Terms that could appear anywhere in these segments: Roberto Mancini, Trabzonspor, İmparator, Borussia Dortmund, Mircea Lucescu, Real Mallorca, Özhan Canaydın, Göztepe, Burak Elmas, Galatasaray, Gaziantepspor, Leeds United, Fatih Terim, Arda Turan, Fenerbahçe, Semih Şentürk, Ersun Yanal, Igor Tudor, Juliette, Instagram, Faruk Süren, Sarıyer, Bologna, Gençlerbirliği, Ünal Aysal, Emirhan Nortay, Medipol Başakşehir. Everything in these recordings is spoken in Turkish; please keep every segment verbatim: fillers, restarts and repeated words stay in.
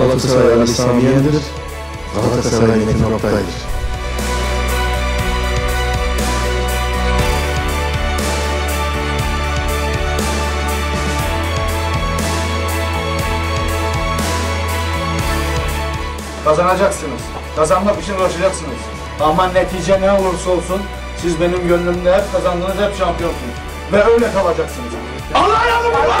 Galatasaray Ali Sami Yen'dir. Galatasaray Metin Oktay'dır. Kazanacaksınız. Kazanmak için uğraşacaksınız. Ama netice ne olursa olsun siz benim gönlümde hep kazandınız, hep şampiyonsunuz. Ve öyle kalacaksınız. Allah yardım olsun!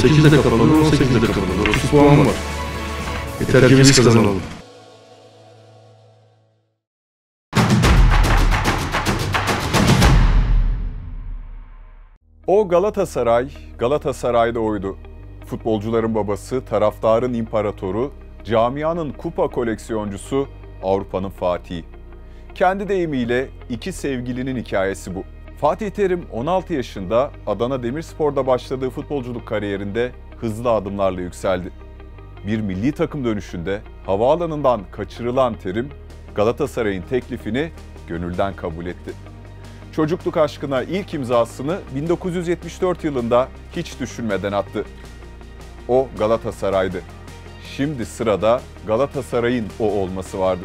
sekizde kapanır, on sekizde kapanır. otuz puan var. Yeter ki biz kazanalım. O Galatasaray, Galatasaray'da oydu. Futbolcuların babası, taraftarın imparatoru, camianın kupa koleksiyoncusu, Avrupa'nın Fatih'i. Kendi deyimiyle iki sevgilinin hikayesi bu. Fatih Terim on altı yaşında Adana Demirspor'da başladığı futbolculuk kariyerinde hızlı adımlarla yükseldi. Bir milli takım dönüşünde havaalanından kaçırılan Terim, Galatasaray'ın teklifini gönülden kabul etti. Çocukluk aşkına ilk imzasını bin dokuz yüz yetmiş dört yılında hiç düşünmeden attı. O Galatasaray'dı. Şimdi sırada Galatasaray'ın o olması vardı.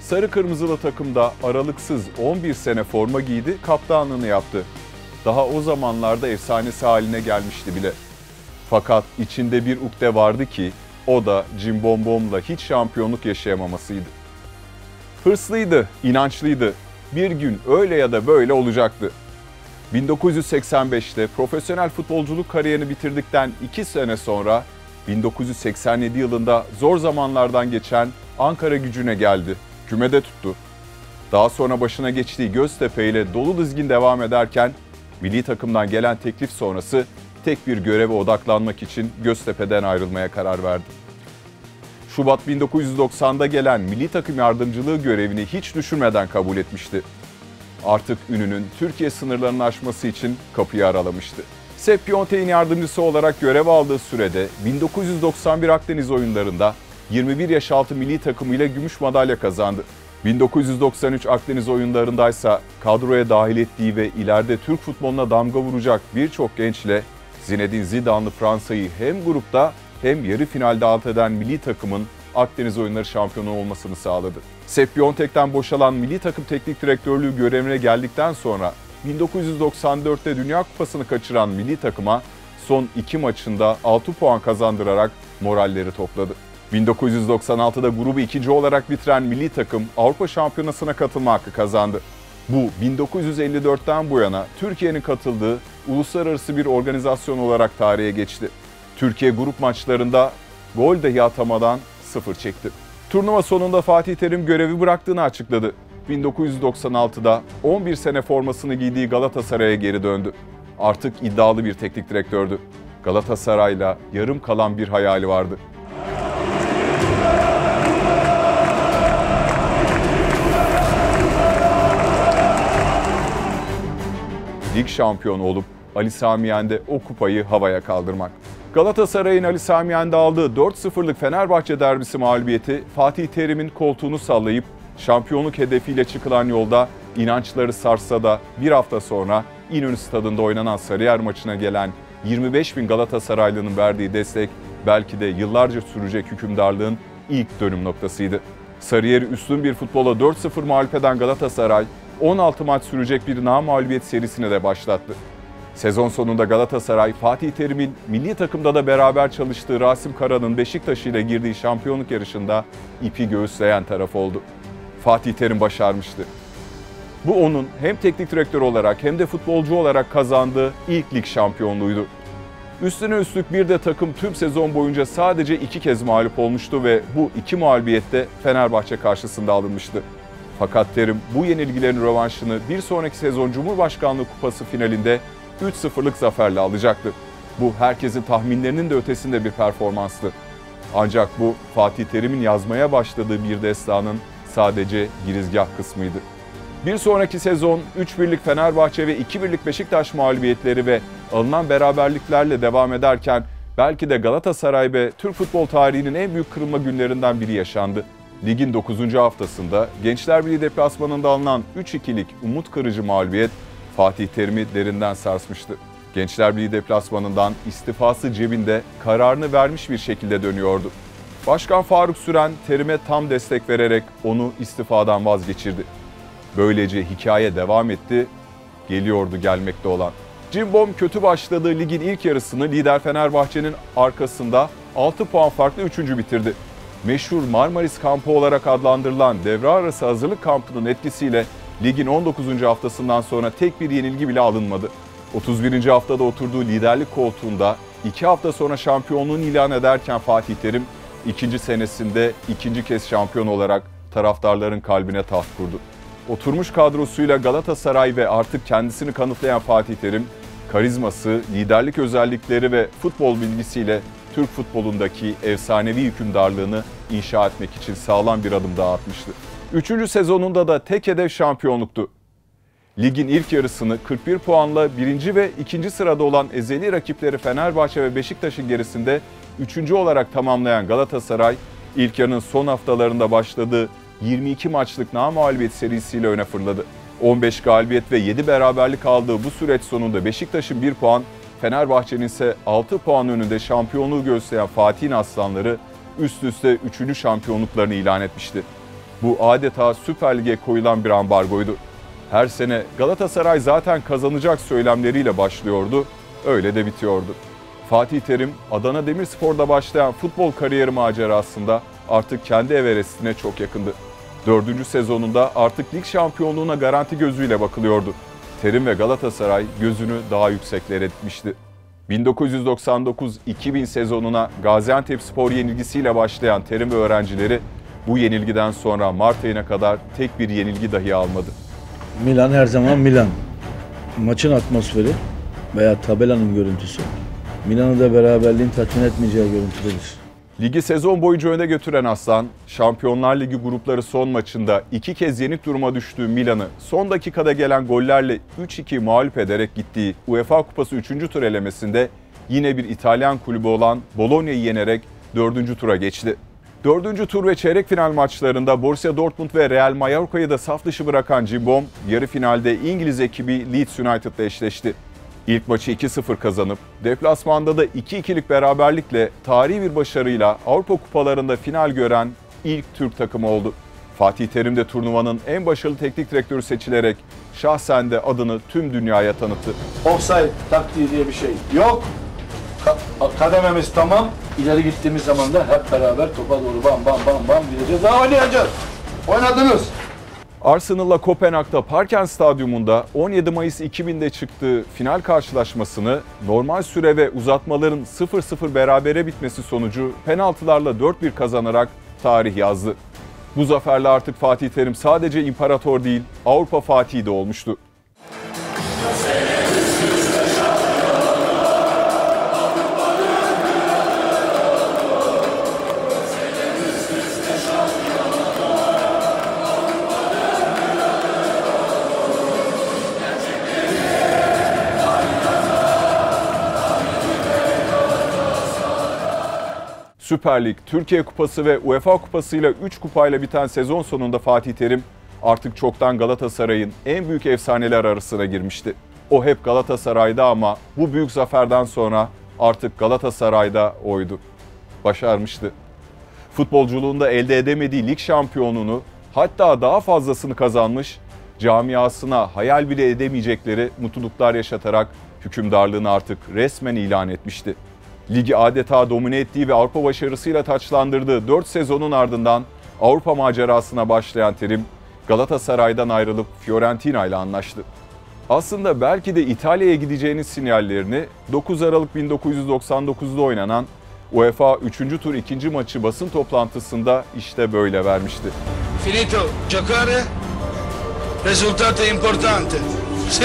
Sarı kırmızılı takımda aralıksız on bir sene forma giydi, kaptanlığını yaptı. Daha o zamanlarda efsanesi haline gelmişti bile. Fakat içinde bir ukde vardı ki o da Cimbombom'la hiç şampiyonluk yaşayamamasıydı. Hırslıydı, inançlıydı. Bir gün öyle ya da böyle olacaktı. bin dokuz yüz seksen beşte profesyonel futbolculuk kariyerini bitirdikten iki sene sonra bin dokuz yüz seksen yedi yılında zor zamanlardan geçen Ankara Gücü'ne geldi. Kümede tuttu. Daha sonra başına geçtiği Göztepe ile dolu dizgin devam ederken milli takımdan gelen teklif sonrası tek bir göreve odaklanmak için Göztepe'den ayrılmaya karar verdi. Şubat bin dokuz yüz doksanda gelen milli takım yardımcılığı görevini hiç düşünmeden kabul etmişti. Artık ününün Türkiye sınırlarını aşması için kapıyı aralamıştı. Sepp Piontek'in yardımcısı olarak görev aldığı sürede bin dokuz yüz doksan bir Akdeniz oyunlarında yirmi bir yaş altı milli takımıyla gümüş madalya kazandı. bin dokuz yüz doksan üç Akdeniz oyunlarındaysa kadroya dahil ettiği ve ileride Türk futboluna damga vuracak birçok gençle Zinedine Zidane'lı Fransa'yı hem grupta hem yarı finalde alt eden milli takımın Akdeniz oyunları şampiyonu olmasını sağladı. Sepp Piontek'ten boşalan milli takım teknik direktörlüğü görevine geldikten sonra bin dokuz yüz doksan dörtte Dünya Kupası'nı kaçıran milli takıma son iki maçında altı puan kazandırarak moralleri topladı. bin dokuz yüz doksan altıda grubu ikinci olarak bitiren milli takım Avrupa Şampiyonası'na katılma hakkı kazandı. Bu bin dokuz yüz elli dörtten bu yana Türkiye'nin katıldığı uluslararası bir organizasyon olarak tarihe geçti. Türkiye grup maçlarında gol dahi atamadan sıfır çekti. Turnuva sonunda Fatih Terim görevi bıraktığını açıkladı. bin dokuz yüz doksan altıda on bir sene formasını giydiği Galatasaray'a geri döndü. Artık iddialı bir teknik direktördü. Galatasaray'la yarım kalan bir hayali vardı. Lig şampiyonu olup Ali Sami Yen'de o kupayı havaya kaldırmak. Galatasaray'ın Ali Sami Yen'de aldığı dört sıfırlık Fenerbahçe derbisi mağlubiyeti Fatih Terim'in koltuğunu sallayıp şampiyonluk hedefiyle çıkılan yolda inançları sarsa da bir hafta sonra İnönü Stadı'nda oynanan Sarıyer maçına gelen yirmi beş bin Galatasaraylı'nın verdiği destek belki de yıllarca sürecek hükümdarlığın ilk dönüm noktasıydı. Sarıyer'i üstün bir futbola dört sıfır mağlup eden Galatasaray on altı maç sürecek bir namağlubiyet serisine de başlattı. Sezon sonunda Galatasaray, Fatih Terim'in milli takımda da beraber çalıştığı Rasim Kara'nın Beşiktaş ile girdiği şampiyonluk yarışında ipi göğüsleyen taraf oldu. Fatih Terim başarmıştı. Bu onun hem teknik direktör olarak hem de futbolcu olarak kazandığı ilk lig şampiyonluğuydu. Üstüne üstlük bir de takım tüm sezon boyunca sadece iki kez mağlup olmuştu ve bu iki mağlubiyet de Fenerbahçe karşısında alınmıştı. Fakat Terim bu yenilgilerin rövanşını bir sonraki sezon Cumhurbaşkanlığı Kupası finalinde üç sıfırlık zaferle alacaktı. Bu herkesin tahminlerinin de ötesinde bir performanstı. Ancak bu Fatih Terim'in yazmaya başladığı bir destanın sadece girizgah kısmıydı. Bir sonraki sezon üç birlik Fenerbahçe ve iki birlik Beşiktaş mağlubiyetleri ve alınan beraberliklerle devam ederken belki de Galatasaray ve Türk futbol tarihinin en büyük kırılma günlerinden biri yaşandı. Ligin dokuzuncu haftasında Gençlerbirliği deplasmanında alınan üç ikilik umut kırıcı mağlubiyet Fatih Terim'i derinden sarsmıştı. Gençlerbirliği deplasmanından istifası cebinde kararını vermiş bir şekilde dönüyordu. Başkan Faruk Süren Terim'e tam destek vererek onu istifadan vazgeçirdi. Böylece hikaye devam etti, geliyordu gelmekte olan. Cimbom kötü başladığı ligin ilk yarısını lider Fenerbahçe'nin arkasında altı puan farklı üçüncü bitirdi. Meşhur Marmaris kampı olarak adlandırılan devre arası hazırlık kampının etkisiyle ligin on dokuzuncu haftasından sonra tek bir yenilgi bile alınmadı. otuz birinci haftada oturduğu liderlik koltuğunda iki hafta sonra şampiyonluğunu ilan ederken Fatih Terim ikinci senesinde ikinci kez şampiyon olarak taraftarların kalbine taht kurdu. Oturmuş kadrosuyla Galatasaray ve artık kendisini kanıtlayan Fatih Terim, karizması, liderlik özellikleri ve futbol bilgisiyle Türk futbolundaki efsanevi hükümdarlığını inşa etmek için sağlam bir adım daha atmıştı. Üçüncü sezonunda da tek hedef şampiyonluktu. Ligin ilk yarısını kırk bir puanla birinci ve ikinci sırada olan ezeli rakipleri Fenerbahçe ve Beşiktaş'ın gerisinde üçüncü olarak tamamlayan Galatasaray, ilk yarının son haftalarında başladığı yirmi iki maçlık namağlubiyet serisiyle öne fırladı. on beş galibiyet ve yedi beraberlik aldığı bu süreç sonunda Beşiktaş'ın bir puan, Fenerbahçe'nin ise altı puan önünde şampiyonluğu gösteren Fatih'in aslanları üst üste üçüncü şampiyonluklarını ilan etmişti. Bu adeta Süper Lig'e koyulan bir ambargoydu. Her sene Galatasaray zaten kazanacak söylemleriyle başlıyordu, öyle de bitiyordu. Fatih Terim, Adana Demirspor'da başlayan futbol kariyeri macerasında artık kendi Everest'ine çok yakındı. Dördüncü sezonunda artık lig şampiyonluğuna garanti gözüyle bakılıyordu. Terim ve Galatasaray gözünü daha yükseklere dikmişti. bin dokuz yüz doksan dokuz iki bin sezonuna Gaziantepspor yenilgisiyle başlayan Terim ve öğrencileri bu yenilgiden sonra Mart ayına kadar tek bir yenilgi dahi almadı. Milan her zaman Milan. Maçın atmosferi veya tabelanın görüntüsü Milan'ı da beraberliğin tatmin etmeyeceği görüntüdedir. Ligi sezon boyunca öne götüren Aslan, Şampiyonlar Ligi grupları son maçında iki kez yenik duruma düştüğü Milan'ı son dakikada gelen gollerle üç iki mağlup ederek gittiği UEFA Kupası üçüncü tur elemesinde yine bir İtalyan kulübü olan Bologna'yı yenerek dördüncü tura geçti. dördüncü tur ve çeyrek final maçlarında Borussia Dortmund ve Real Mallorca'yı da saf dışı bırakan Cimbom, yarı finalde İngiliz ekibi Leeds United ile eşleşti. İlk maçı iki sıfır kazanıp, deplasmanda da iki ikilik beraberlikle tarihi bir başarıyla Avrupa Kupalarında final gören ilk Türk takımı oldu. Fatih Terim de turnuvanın en başarılı teknik direktörü seçilerek şahsen de adını tüm dünyaya tanıttı. Offside taktiği diye bir şey yok. Kadememiz tamam. İleri gittiğimiz zaman da hep beraber topa doğru bam bam bam bam gideceğiz. Daha oynayacağız. Oynadınız. Arsenal'la Kopenhag'da Parken Stadyumunda on yedi Mayıs iki binde çıktığı final karşılaşmasını normal süre ve uzatmaların sıfır sıfır berabere bitmesi sonucu penaltılarla dört bir kazanarak tarih yazdı. Bu zaferle artık Fatih Terim sadece imparator değil, Avrupa Fatih'i de olmuştu. Süper Lig, Türkiye Kupası ve UEFA Kupası ile üç kupayla biten sezon sonunda Fatih Terim artık çoktan Galatasaray'ın en büyük efsaneler arasına girmişti. O hep Galatasaray'da ama bu büyük zaferden sonra artık Galatasaray'da oydu. Başarmıştı. Futbolculuğunda elde edemediği lig şampiyonluğunu, hatta daha fazlasını kazanmış, camiasına hayal bile edemeyecekleri mutluluklar yaşatarak hükümdarlığını artık resmen ilan etmişti. Ligi adeta domine ettiği ve Avrupa başarısıyla taçlandırdığı dört sezonun ardından Avrupa macerasına başlayan Terim, Galatasaray'dan ayrılıp Fiorentina ile anlaştı. Aslında belki de İtalya'ya gideceğinin sinyallerini dokuz Aralık bin dokuz yüz doksan dokuzda oynanan UEFA üçüncü tur ikinci maçı basın toplantısında işte böyle vermişti. Finito giocare, risultato importante. Sì.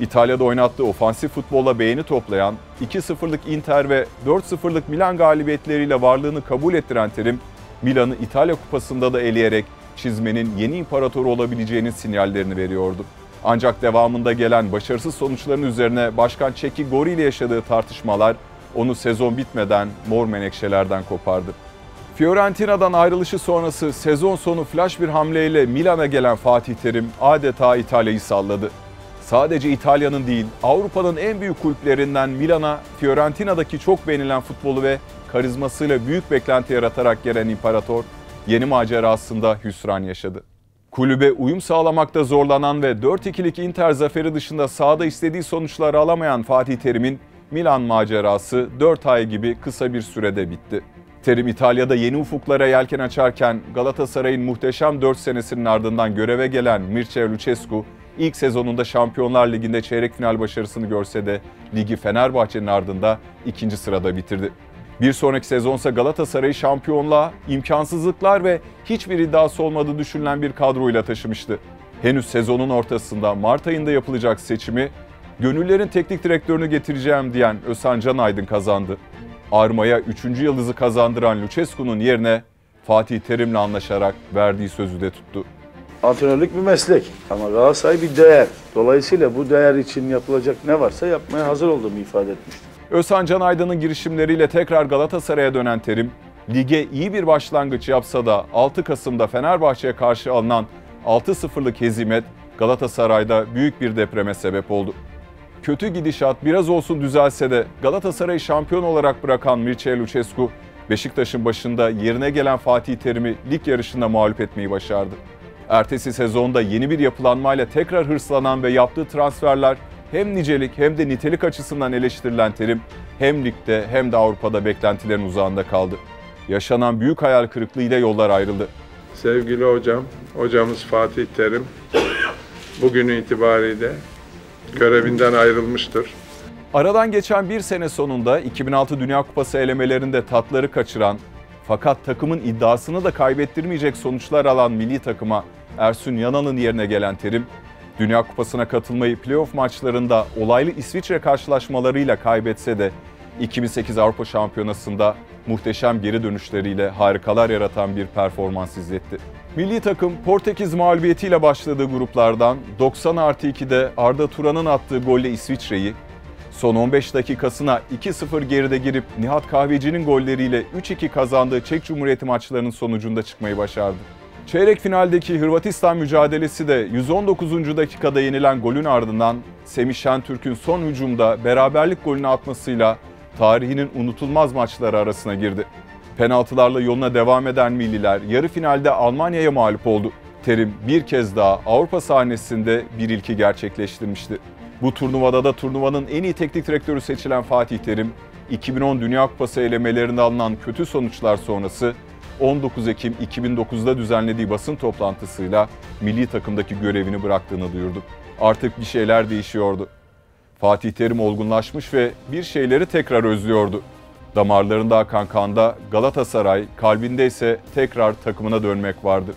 İtalya'da oynattığı ofansif futbolla beğeni toplayan, iki sıfırlık Inter ve dört sıfırlık Milan galibiyetleriyle varlığını kabul ettiren Terim, Milan'ı İtalya Kupası'nda da eleyerek çizmenin yeni imparatoru olabileceğinin sinyallerini veriyordu. Ancak devamında gelen başarısız sonuçların üzerine Başkan Çeki Gori ile yaşadığı tartışmalar onu sezon bitmeden mor menekşelerden kopardı. Fiorentina'dan ayrılışı sonrası sezon sonu flash bir hamleyle Milan'a gelen Fatih Terim adeta İtalya'yı salladı. Sadece İtalya'nın değil, Avrupa'nın en büyük kulüplerinden Milan'a Fiorentina'daki çok beğenilen futbolu ve karizmasıyla büyük beklenti yaratarak gelen imparator, yeni macerasında hüsran yaşadı. Kulübe uyum sağlamakta zorlanan ve dört ikilik Inter zaferi dışında sahada istediği sonuçları alamayan Fatih Terim'in Milan macerası dört ay gibi kısa bir sürede bitti. Terim İtalya'da yeni ufuklara yelken açarken Galatasaray'ın muhteşem dört senesinin ardından göreve gelen Mircea Lucescu, ilk sezonunda Şampiyonlar Ligi'nde çeyrek final başarısını görse de ligi Fenerbahçe'nin ardında ikinci sırada bitirdi. Bir sonraki sezonsa Galatasaray'ı şampiyonluğa, imkansızlıklar ve hiçbir iddiası olmadığı düşünülen bir kadroyla taşımıştı. Henüz sezonun ortasında Mart ayında yapılacak seçimi, gönüllerin teknik direktörünü getireceğim diyen Özhan Canaydın kazandı. Armaya üçüncü yıldızı kazandıran Lucescu'nun yerine Fatih Terim'le anlaşarak verdiği sözü de tuttu. Antrenörlük bir meslek ama Galatasaray bir değer. Dolayısıyla bu değer için yapılacak ne varsa yapmaya hazır olduğumu ifade etmiştim. Özhan Canaydın'ın girişimleriyle tekrar Galatasaray'a dönen Terim, lige iyi bir başlangıç yapsa da altı Kasım'da Fenerbahçe'ye karşı alınan altı sıfırlık hezimet Galatasaray'da büyük bir depreme sebep oldu. Kötü gidişat biraz olsun düzelse de Galatasaray'ı şampiyon olarak bırakan Mircea Lucescu, Beşiktaş'ın başında yerine gelen Fatih Terim'i lig yarışında mağlup etmeyi başardı. Ertesi sezonda yeni bir yapılanmayla tekrar hırslanan ve yaptığı transferler hem nicelik hem de nitelik açısından eleştirilen Terim, hem ligde hem de Avrupa'da beklentilerin uzağında kaldı. Yaşanan büyük hayal kırıklığı ile yollar ayrıldı. Sevgili hocam, hocamız Fatih Terim bugün itibariyle görevinden ayrılmıştır. Aradan geçen bir sene sonunda iki bin altı Dünya Kupası elemelerinde tatları kaçıran, fakat takımın iddiasını da kaybettirmeyecek sonuçlar alan milli takıma Ersun Yanal'ın yerine gelen Terim, Dünya Kupası'na katılmayı playoff maçlarında olaylı İsviçre karşılaşmalarıyla kaybetse de iki bin sekiz Avrupa Şampiyonası'nda muhteşem geri dönüşleriyle harikalar yaratan bir performans izletti. Milli takım Portekiz mağlubiyetiyle başladığı gruplardan doksan artı iki'de Arda Turan'ın attığı golle İsviçre'yi, son on beş dakikasına iki sıfır geride girip Nihat Kahveci'nin golleriyle üç iki kazandığı Çek Cumhuriyeti maçlarının sonucunda çıkmayı başardı. Çeyrek finaldeki Hırvatistan mücadelesi de yüz on dokuzuncu dakikada yenilen golün ardından Semih Şentürk'ün son hücumda beraberlik golünü atmasıyla tarihinin unutulmaz maçları arasına girdi. Penaltılarla yoluna devam eden milliler yarı finalde Almanya'ya mağlup oldu. Terim bir kez daha Avrupa sahnesinde bir ilki gerçekleştirmişti. Bu turnuvada da turnuvanın en iyi teknik direktörü seçilen Fatih Terim, iki bin on Dünya Kupası elemelerinde alınan kötü sonuçlar sonrası on dokuz Ekim iki bin dokuz'da düzenlediği basın toplantısıyla milli takımdaki görevini bıraktığını duyurdu. Artık bir şeyler değişiyordu. Fatih Terim olgunlaşmış ve bir şeyleri tekrar özlüyordu. Damarlarında akan kanda Galatasaray, kalbinde ise tekrar takımına dönmek vardı.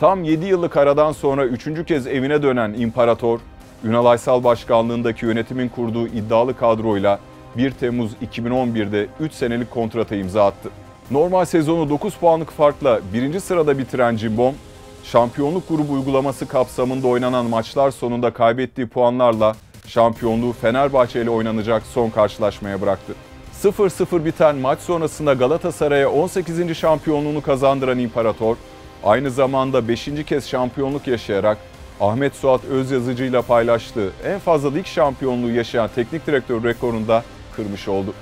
Tam yedi yıllık aradan sonra üçüncü kez evine dönen imparator, Ünal Aysal başkanlığındaki yönetimin kurduğu iddialı kadroyla bir Temmuz iki bin on bir'de üç senelik kontrata imza attı. Normal sezonu dokuz puanlık farkla birinci sırada bitiren Cimbom, şampiyonluk grubu uygulaması kapsamında oynanan maçlar sonunda kaybettiği puanlarla şampiyonluğu Fenerbahçe ile oynanacak son karşılaşmaya bıraktı. sıfır sıfır biten maç sonrasında Galatasaray'a on sekizinci şampiyonluğunu kazandıran imparator, aynı zamanda beşinci kez şampiyonluk yaşayarak Ahmet Suat Özyazıcı ile paylaştığı en fazla lig şampiyonluğu yaşayan teknik direktör rekorunu da kırmış oldu.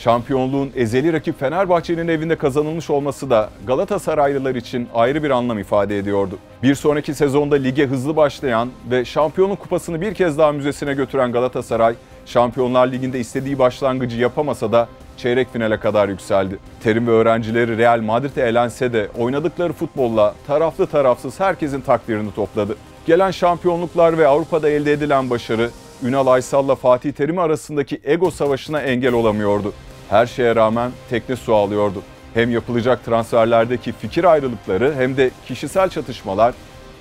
Şampiyonluğun ezeli rakip Fenerbahçe'nin evinde kazanılmış olması da Galatasaraylılar için ayrı bir anlam ifade ediyordu. Bir sonraki sezonda lige hızlı başlayan ve Şampiyonluk Kupası'nı bir kez daha müzesine götüren Galatasaray, Şampiyonlar Ligi'nde istediği başlangıcı yapamasa da çeyrek finale kadar yükseldi. Terim ve öğrencileri Real Madrid'e elense de oynadıkları futbolla taraflı tarafsız herkesin takdirini topladı. Gelen şampiyonluklar ve Avrupa'da elde edilen başarı, Ünal Aysal'la Fatih Terim arasındaki ego savaşına engel olamıyordu. Her şeye rağmen tekne su alıyordu. Hem yapılacak transferlerdeki fikir ayrılıkları hem de kişisel çatışmalar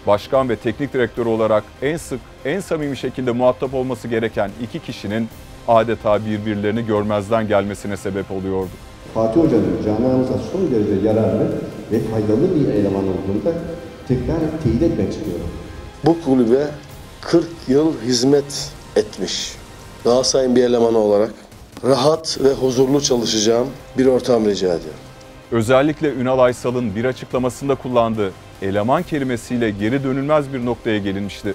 başkan ve teknik direktör olarak en sık, en samimi şekilde muhatap olması gereken iki kişinin adeta birbirlerini görmezden gelmesine sebep oluyordu. Fatih Hoca'nın camiamıza son derece yararlı ve faydalı bir eleman olduğunu da tekrar teyit etmek istiyorum. Bu kulübe kırk yıl hizmet etmiş, Galatasaray'ın bir elemanı olarak rahat ve huzurlu çalışacağım bir ortam rica ediyorum. Özellikle Ünal Aysal'ın bir açıklamasında kullandığı eleman kelimesiyle geri dönülmez bir noktaya gelinmişti.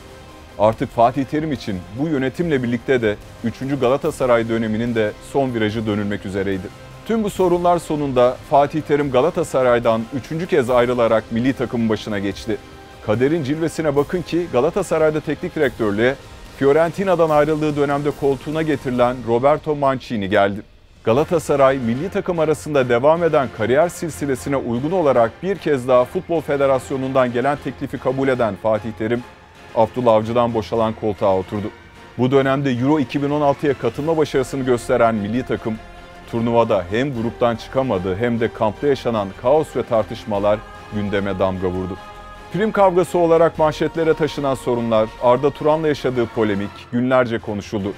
Artık Fatih Terim için bu yönetimle birlikte de üçüncü Galatasaray döneminin de son virajı dönülmek üzereydi. Tüm bu sorunlar sonunda Fatih Terim Galatasaray'dan üçüncü kez ayrılarak milli takımın başına geçti. Kaderin cilvesine bakın ki Galatasaray'da teknik direktörlüğe, Fiorentina'dan ayrıldığı dönemde koltuğuna getirilen Roberto Mancini geldi. Galatasaray, milli takım arasında devam eden kariyer silsilesine uygun olarak bir kez daha Futbol Federasyonu'ndan gelen teklifi kabul eden Fatih Terim, Abdullah Avcı'dan boşalan koltuğa oturdu. Bu dönemde Euro iki bin on altıya katılma başarısını gösteren milli takım, turnuvada hem gruptan çıkamadı hem de kampta yaşanan kaos ve tartışmalar gündeme damga vurdu. Prim kavgası olarak manşetlere taşınan sorunlar, Arda Turan'la yaşadığı polemik günlerce konuşuldu.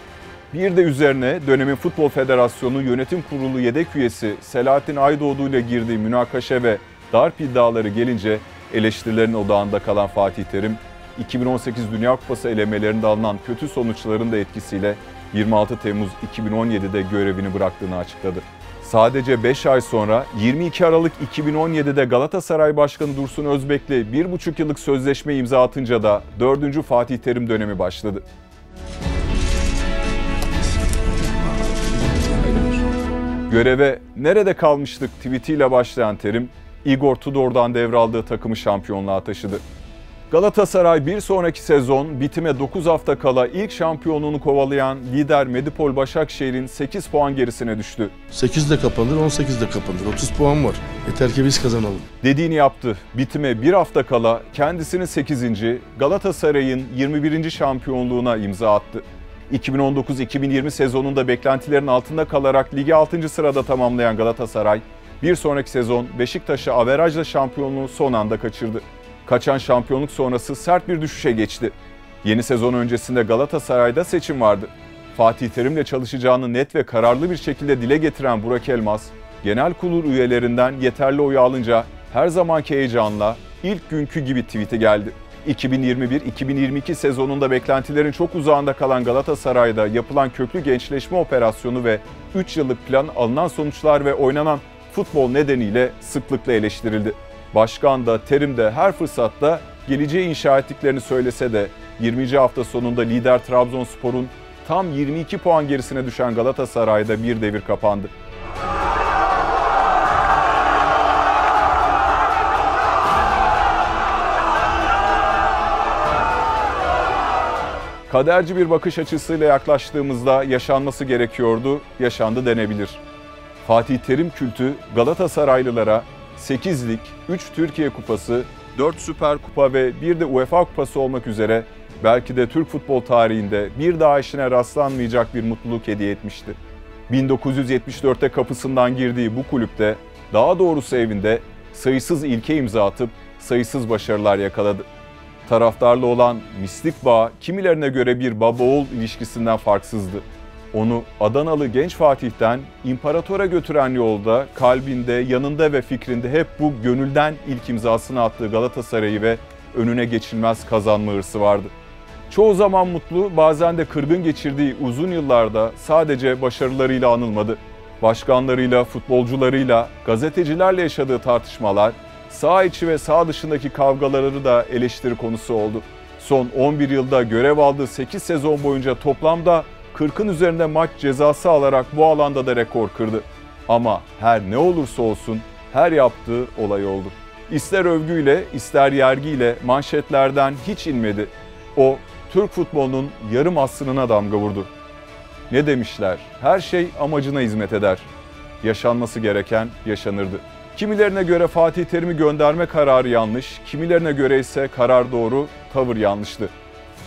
Bir de üzerine dönemin Futbol Federasyonu Yönetim Kurulu yedek üyesi Selahattin Aydoğdu ile girdiği münakaşa ve darp iddiaları gelince eleştirilerin odağında kalan Fatih Terim, iki bin on sekiz Dünya Kupası elemelerinde alınan kötü sonuçların da etkisiyle yirmi altı Temmuz iki bin on yedide görevini bıraktığını açıkladı. Sadece beş ay sonra yirmi iki Aralık iki bin on yedide Galatasaray Başkanı Dursun Özbek'le bir buçuk yıllık sözleşme imza atınca da dördüncü Fatih Terim dönemi başladı. Göreve "Nerede kalmıştık?" tweetiyle başlayan Terim, Igor Tudor'dan devraldığı takımı şampiyonluğa taşıdı. Galatasaray bir sonraki sezon bitime dokuz hafta kala ilk şampiyonluğunu kovalayan lider Medipol Başakşehir'in sekiz puan gerisine düştü. sekiz de kapanır, on sekiz de kapanır. otuz puan var. Yeter ki biz kazanalım. Dediğini yaptı. Bitime bir hafta kala kendisini sekizinci Galatasaray'ın yirmi birinci şampiyonluğuna imza attı. iki bin on dokuz iki bin yirmi sezonunda beklentilerin altında kalarak ligi altıncı sırada tamamlayan Galatasaray, bir sonraki sezon Beşiktaş'a averajla şampiyonluğu son anda kaçırdı. Kaçan şampiyonluk sonrası sert bir düşüşe geçti. Yeni sezon öncesinde Galatasaray'da seçim vardı. Fatih Terim'le çalışacağını net ve kararlı bir şekilde dile getiren Burak Elmas, genel kurul üyelerinden yeterli oyu alınca her zamanki heyecanla ilk günkü gibi tweet'i geldi. iki bin yirmi bir iki bin yirmi iki sezonunda beklentilerin çok uzağında kalan Galatasaray'da yapılan köklü gençleşme operasyonu ve üç yıllık plan alınan sonuçlar ve oynanan futbol nedeniyle sıklıkla eleştirildi. Başkan da Terim de her fırsatta geleceği inşa ettiklerini söylese de yirminci hafta sonunda lider Trabzonspor'un tam yirmi iki puan gerisine düşen Galatasaray'da bir devir kapandı. Kaderci bir bakış açısıyla yaklaştığımızda yaşanması gerekiyordu, yaşandı denebilir. Fatih Terim kültü Galatasaraylılara sekizlik, üç Türkiye Kupası, dört Süper Kupa ve bir de UEFA Kupası olmak üzere belki de Türk futbol tarihinde bir daha eşine rastlanmayacak bir mutluluk hediye etmişti. bin dokuz yüz yetmiş dörtte kapısından girdiği bu kulüpte, daha doğrusu evinde sayısız ilke imza atıp sayısız başarılar yakaladı. Taraftarlı olan mistik bağ kimilerine göre bir baba-oğul ilişkisinden farksızdı. Onu Adanalı genç Fatih'ten imparatora götüren yolda, kalbinde, yanında ve fikrinde hep bu gönülden ilk imzasını attığı Galatasaray'ı ve önüne geçilmez kazanma hırsı vardı. Çoğu zaman mutlu, bazen de kırgın geçirdiği uzun yıllarda sadece başarılarıyla anılmadı. Başkanlarıyla, futbolcularıyla, gazetecilerle yaşadığı tartışmalar, sağ içi ve sağ dışındaki kavgaları da eleştiri konusu oldu. Son on bir yılda görev aldığı sekiz sezon boyunca toplamda kırkın üzerinde maç cezası alarak bu alanda da rekor kırdı. Ama her ne olursa olsun her yaptığı olay oldu. İster övgüyle, ister yergiyle manşetlerden hiç inmedi. O, Türk futbolunun yarım asrına damga vurdu. Ne demişler? Her şey amacına hizmet eder. Yaşanması gereken yaşanırdı. Kimilerine göre Fatih Terim'i gönderme kararı yanlış, kimilerine göre ise karar doğru, tavır yanlıştı.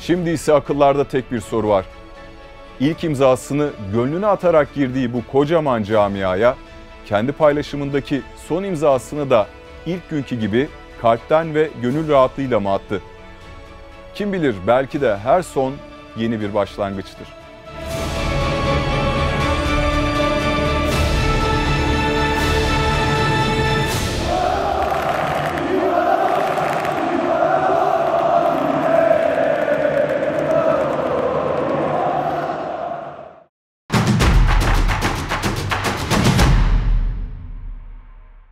Şimdi ise akıllarda tek bir soru var. İlk imzasını gönlüne atarak girdiği bu kocaman camiaya, kendi paylaşımındaki son imzasını da ilk günkü gibi kalpten ve gönül rahatlığıyla mı attı? Kim bilir belki de her son yeni bir başlangıçtır.